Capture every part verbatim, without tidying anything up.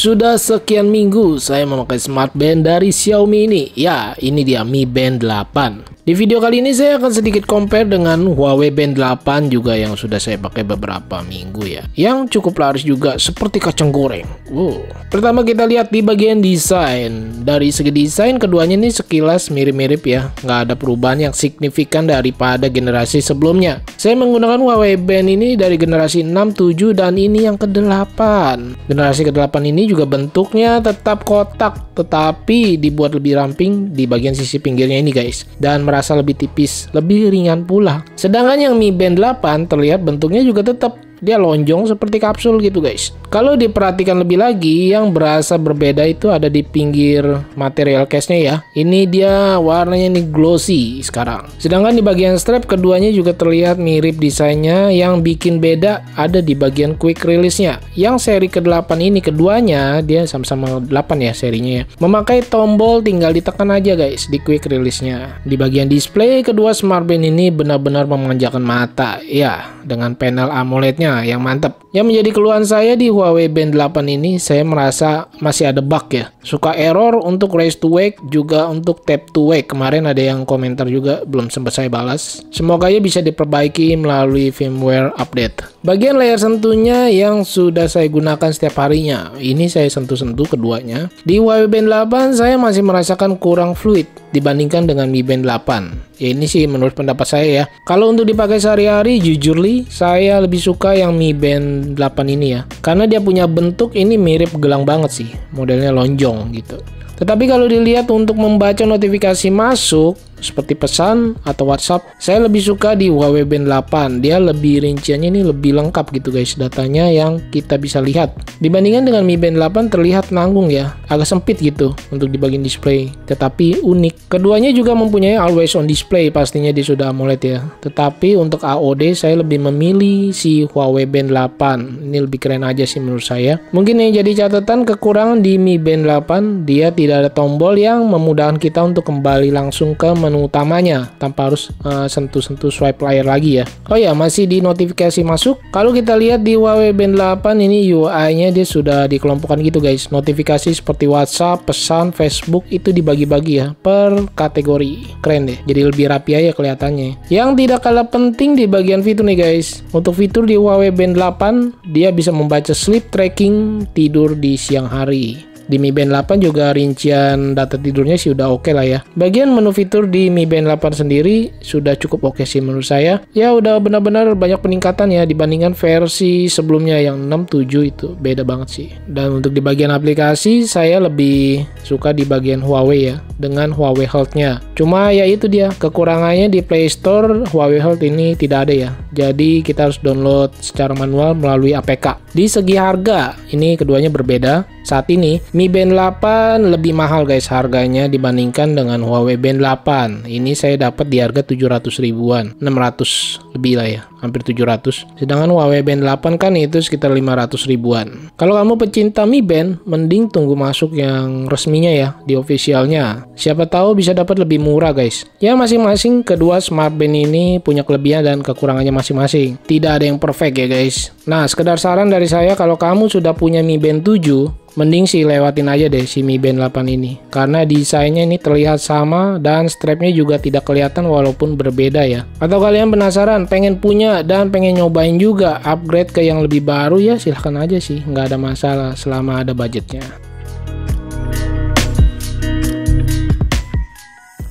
Sudah sekian minggu saya memakai smartband dari Xiaomi ini. Ya, ini dia Mi Band delapan. Di video kali ini saya akan sedikit compare dengan Huawei Band delapan juga yang sudah saya pakai beberapa minggu ya. Yang cukup laris juga seperti kacang goreng. Wow. Pertama kita lihat di bagian desain. Dari segi desain keduanya ini sekilas mirip-mirip ya. Nggak ada perubahan yang signifikan daripada generasi sebelumnya. Saya menggunakan Huawei Band ini dari generasi enam, tujuh dan ini yang ke delapan. Generasi ke delapan ini juga bentuknya tetap kotak tetapi dibuat lebih ramping di bagian sisi pinggirnya ini guys, dan merasa lebih tipis, lebih ringan pula. Sedangkan yang Mi Band delapan terlihat bentuknya juga tetap dia lonjong seperti kapsul gitu guys. Kalau diperhatikan lebih lagi, yang berasa berbeda itu ada di pinggir material case-nya ya. Ini dia warnanya ini glossy sekarang. Sedangkan di bagian strap keduanya juga terlihat mirip desainnya. Yang bikin beda ada di bagian quick release-nya. Yang seri ke delapan ini keduanya dia sama-sama delapan ya serinya ya. Memakai tombol tinggal ditekan aja guys di quick release-nya. Di bagian display kedua smartband ini benar-benar memanjakan mata ya, dengan panel AMOLED-nya yang mantap. Yang menjadi keluhan saya di Huawei Band delapan ini, saya merasa masih ada bug ya. Suka error untuk raise to wake, juga untuk tap to wake. Kemarin ada yang komentar juga, belum sempat saya balas. Semoga ya bisa diperbaiki melalui firmware update. Bagian layar sentuhnya yang sudah saya gunakan setiap harinya. Ini saya sentuh-sentuh keduanya. Di Huawei Band delapan saya masih merasakan kurang fluid dibandingkan dengan Mi Band delapan. Ya ini sih menurut pendapat saya ya. Kalau untuk dipakai sehari-hari, jujur li, saya lebih suka yang Mi Band delapan ini ya. Karena dia punya bentuk ini mirip gelang banget sih. Modelnya lonjong gitu. Tetapi kalau dilihat untuk membaca notifikasi masuk, seperti pesan atau WhatsApp, saya lebih suka di Huawei Band delapan. Dia lebih rinciannya ini lebih lengkap gitu guys, datanya yang kita bisa lihat. Dibandingkan dengan Mi Band delapan terlihat nanggung ya, agak sempit gitu untuk di bagian display, tetapi unik. Keduanya juga mempunyai always on display, pastinya dia sudah AMOLED ya. Tetapi untuk A O D saya lebih memilih si Huawei Band delapan. Ini lebih keren aja sih menurut saya. Mungkin yang jadi catatan kekurangan di Mi Band delapan, dia tidak ada tombol yang memudahkan kita untuk kembali langsung ke menu utamanya tanpa harus sentuh-sentuh uh, swipe layar lagi ya. Oh ya, masih di notifikasi masuk. Kalau kita lihat di Huawei Band delapan ini U I-nya dia sudah dikelompokkan gitu guys. Notifikasi seperti WhatsApp, pesan, Facebook itu dibagi-bagi ya per kategori. Keren deh. Jadi lebih rapi aja kelihatannya. Yang tidak kalah penting di bagian fitur nih guys. Untuk fitur di Huawei Band delapan dia bisa membaca sleep tracking tidur di siang hari. Di Mi Band delapan juga rincian data tidurnya sih udah oke okay lah ya. Bagian menu fitur di Mi Band delapan sendiri sudah cukup oke okay sih menurut saya. Ya udah benar-benar banyak peningkatan ya dibandingkan versi sebelumnya yang enam, tujuh itu beda banget sih. Dan untuk di bagian aplikasi saya lebih suka di bagian Huawei ya, dengan Huawei Health-nya. Cuma ya itu dia kekurangannya di Play Store Huawei Health ini tidak ada ya. Jadi kita harus download secara manual melalui A P K. Di segi harga ini keduanya berbeda. Saat ini Mi Band delapan lebih mahal guys harganya dibandingkan dengan Huawei Band delapan. Ini saya dapat di harga tujuh ratus ribuan, enam ratus lebih lah ya, hampir tujuh ratus. Sedangkan Huawei Band delapan kan itu sekitar lima ratus ribuan. Kalau kamu pecinta Mi Band, mending tunggu masuk yang resminya ya, di officialnya. Siapa tahu bisa dapat lebih murah guys. Ya masing-masing kedua smartband ini punya kelebihan dan kekurangannya masing-masing. Tidak ada yang perfect ya guys. Nah, sekedar saran dari saya, kalau kamu sudah punya Mi Band tujuh, mending sih lewatin aja deh si Mi Band delapan ini. Karena desainnya ini terlihat sama dan strapnya juga tidak kelihatan walaupun berbeda ya. Atau kalian penasaran, pengen punya dan pengen nyobain juga upgrade ke yang lebih baru ya, silahkan aja sih, nggak ada masalah selama ada budgetnya.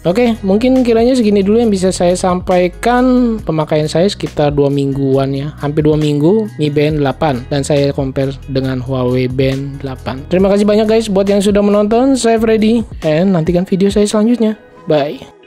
Oke, mungkin kiranya segini dulu yang bisa saya sampaikan. Pemakaian saya sekitar dua mingguan ya, hampir dua minggu Mi Band delapan, dan saya compare dengan Huawei Band delapan. Terima kasih banyak guys buat yang sudah menonton. Saya Freddy, and nantikan video saya selanjutnya. Bye.